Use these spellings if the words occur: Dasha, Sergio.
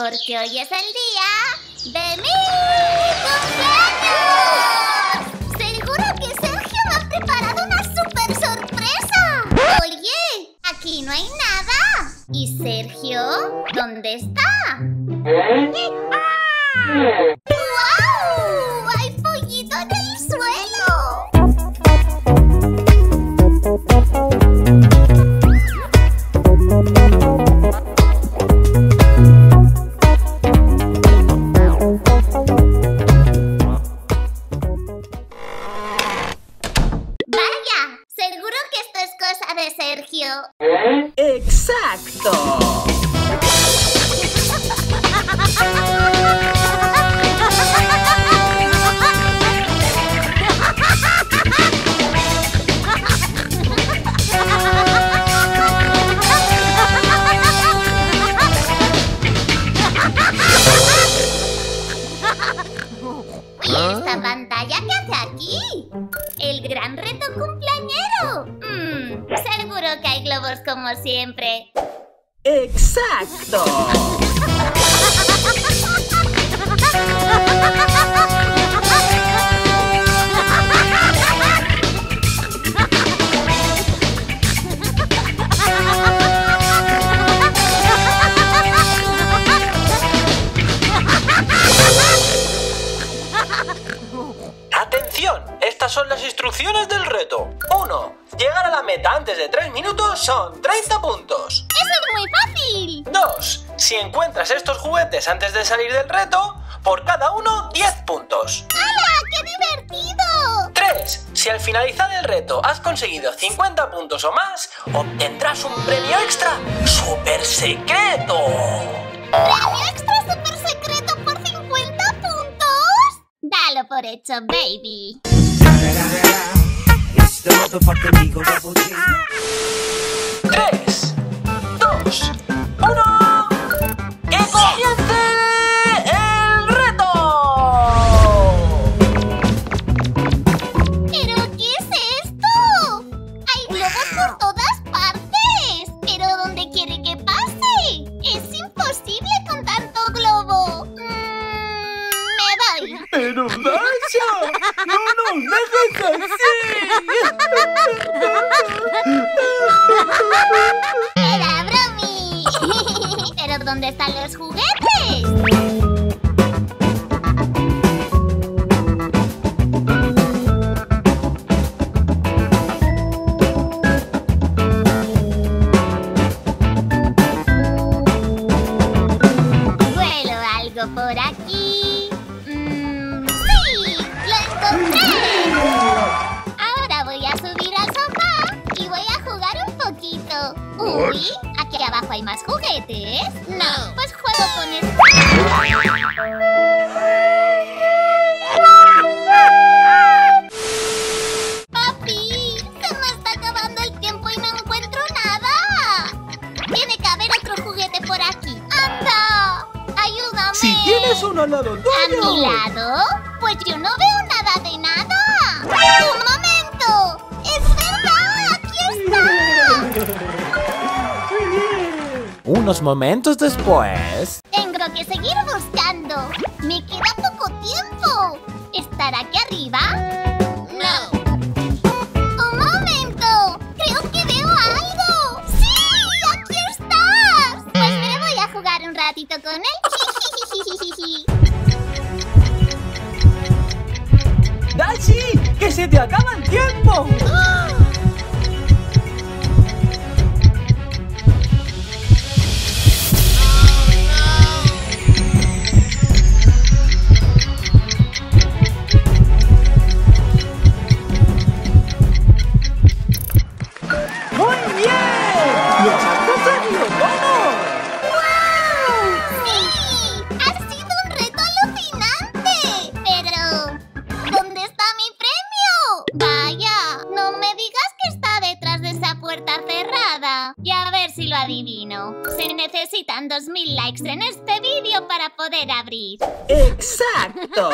porque hoy es el día de mi cumpleaños. ¡Seguro que Sergio me ha preparado una super sorpresa! ¡Oye! ¡Aquí no hay nada! ¿Y Sergio? ¿Dónde está? ¡Guau! ¡Hay pollito en el suelo! Antes de salir del reto, por cada uno, 10 puntos. ¡Hala! ¡Qué divertido! 3. Si al finalizar el reto has conseguido 50 puntos o más, obtendrás un premio extra súper secreto. ¿Premio extra súper secreto por 50 puntos? Dalo por hecho, baby. ¿Dónde están los juguetes? Momentos después... Tengo que seguir buscando. Me queda poco tiempo. ¿Estará aquí arriba? No. ¡Un momento! Creo que veo algo. ¡Sí! ¡Aquí estás! Pues me voy a jugar un ratito con él. ¡Dashi! ¡Que se te acaba el tiempo! Necesitan 2000 likes en este vídeo para poder abrir. ¡Exacto!